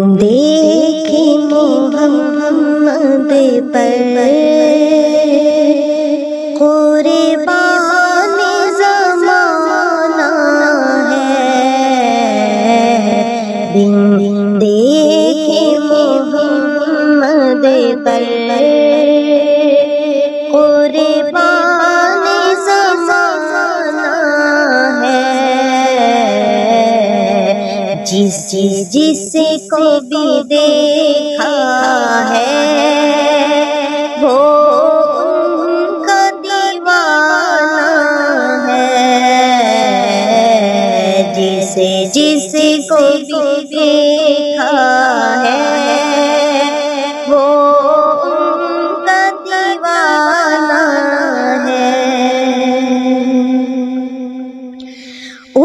देखे मोहम्मद पर कुर्बान ज़माना है, दिन देखे मोहम्मद पर कुर्बान ज़माना है। जिसको भी देखा है वो उनका दीवाना है, जिसको भी देखा है वो उनका दीवाना है।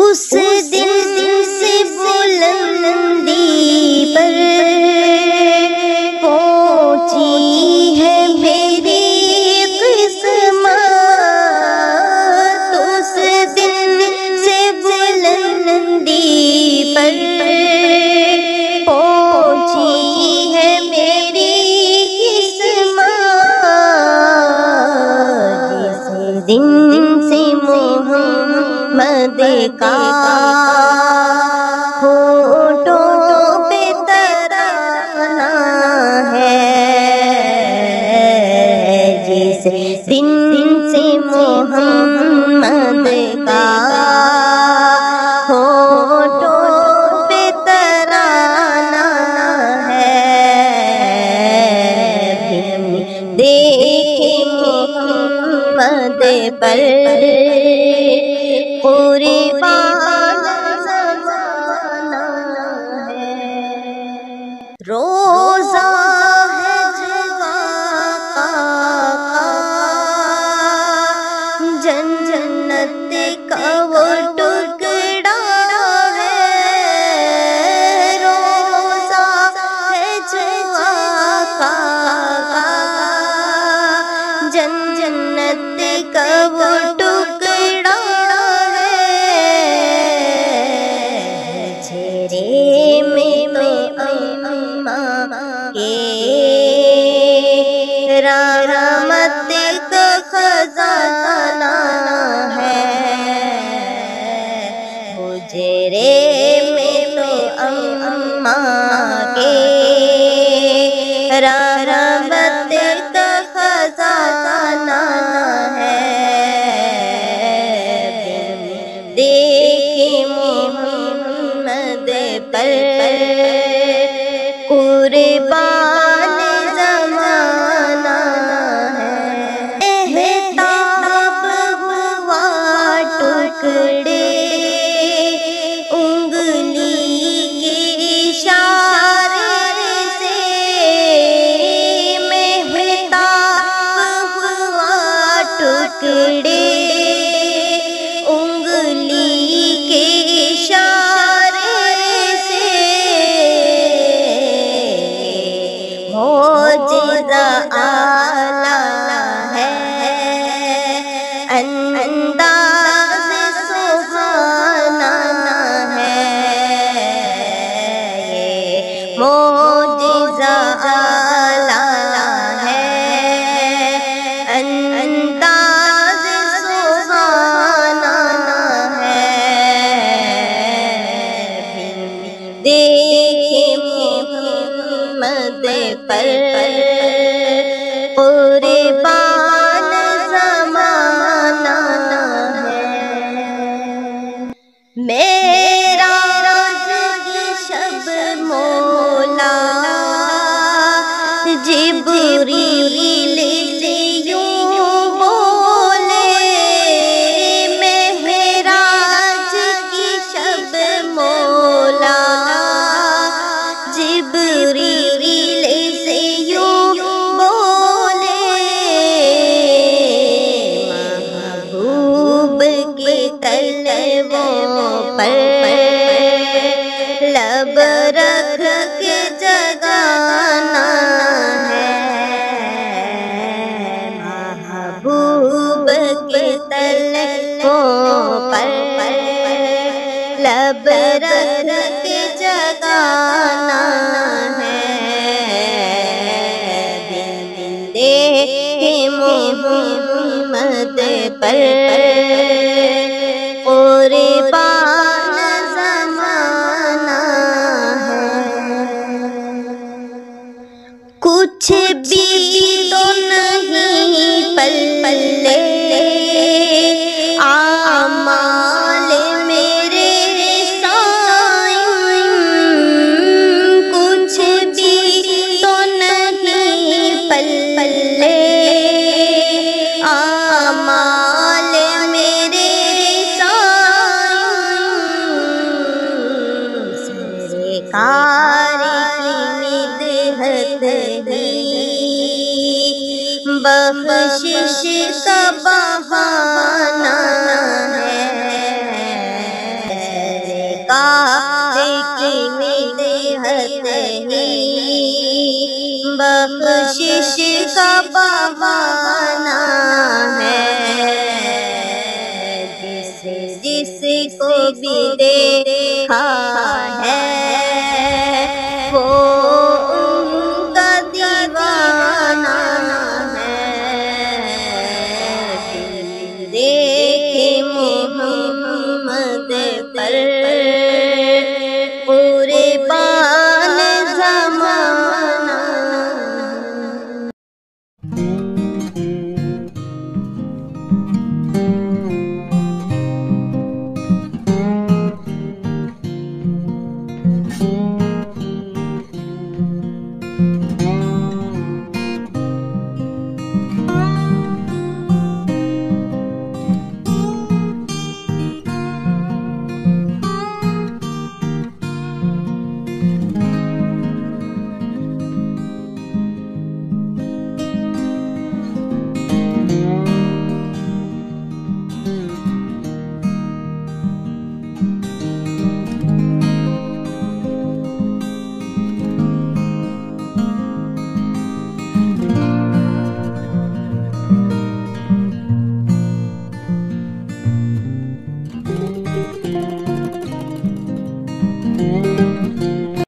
उस दिन से बुलंदी दिन से मोहम्मद का होठों पे तराना है, जैसे दिन से मोहम्मद का होठों पे तराना है। देखे मोहम्मद पर कुर्बान ज़माना है। रोजा है जुआ का जन्नत का वो टुकड़ा है, रोजा है जुआ का जन्नत का वो टुकड़ा है। चेहरे में अम्मा के रहमत का खजाना है, वो चेहरे में अम्मा के रहमत का खजाना है। देखे मोहम्मद पर कुर्बान ज़माना है। एहताब हुआ टुकड़े उंगली के इशारे से, महताब हुआ टुकड़े उंगली के इशारे से, मौजज़ा आला है अंदाज़ सुहाना है, मौजज़ा आला है अंदाज़ सुहाना है। देखे मोहम्मद पर कुर्बान ज़माना है। मेराज की शब मोला जिब्रील से यूं बोले, मेराज की शब मोला जिब्रील से यूं बोले, महबूब की तलवों पर लब रख के जगाना है। पर क़ुरबान ज़माना है, कुछ भी तो नहीं पल पल्ले आमाल मेरे साईं, कुछ भी तो नहीं पल पल्ले आमाल मेरे साईं। सरकार की मिदहत ही बख्शिश का बहाना है, सरकार की मिदहत ही बख्शिश का बहाना है। जिसको भी देखा